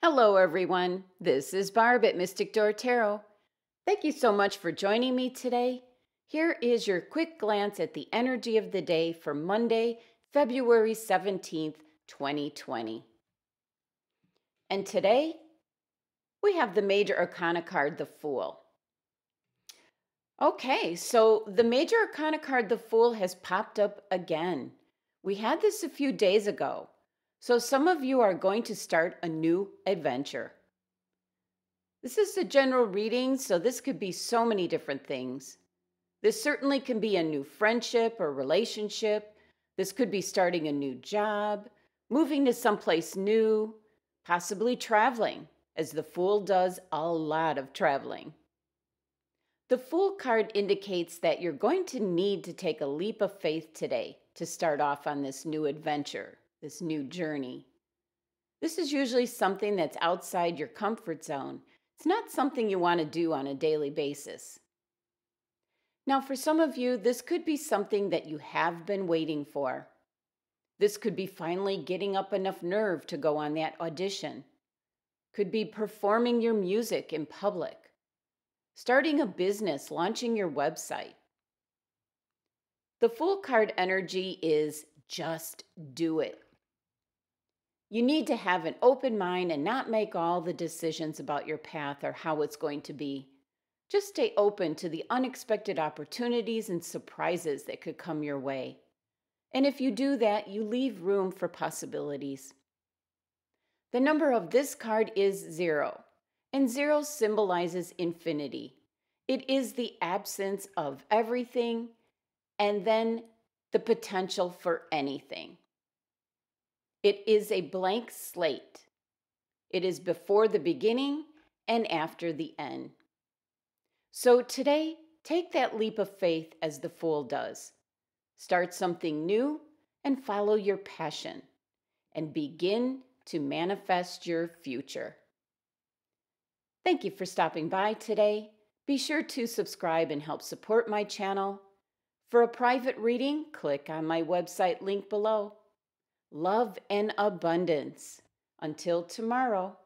Hello everyone, this is Barb at Mystic Door Tarot. Thank you so much for joining me today. Here is your quick glance at the energy of the day for Monday, February 17th, 2020. And today, we have the Major Arcana card, The Fool. Okay, so the Major Arcana card, The Fool, has popped up again. We had this a few days ago. So some of you are going to start a new adventure. This is a general reading, so this could be so many different things. This certainly can be a new friendship or relationship. This could be starting a new job, moving to someplace new, possibly traveling, as the Fool does a lot of traveling. The Fool card indicates that you're going to need to take a leap of faith today to start off on this new adventure. This new journey. This is usually something that's outside your comfort zone. It's not something you want to do on a daily basis. Now, for some of you, this could be something that you have been waiting for. This could be finally getting up enough nerve to go on that audition. Could be performing your music in public. Starting a business, launching your website. The Fool card energy is just do it. You need to have an open mind and not make all the decisions about your path or how it's going to be. Just stay open to the unexpected opportunities and surprises that could come your way. And if you do that, you leave room for possibilities. The number of this card is 0, and 0 symbolizes infinity. It is the absence of everything, and then the potential for anything. It is a blank slate. It is before the beginning and after the end. So today, take that leap of faith as the Fool does. Start something new and follow your passion and begin to manifest your future. Thank you for stopping by today. Be sure to subscribe and help support my channel. For a private reading, click on my website link below. Love and abundance. Until tomorrow.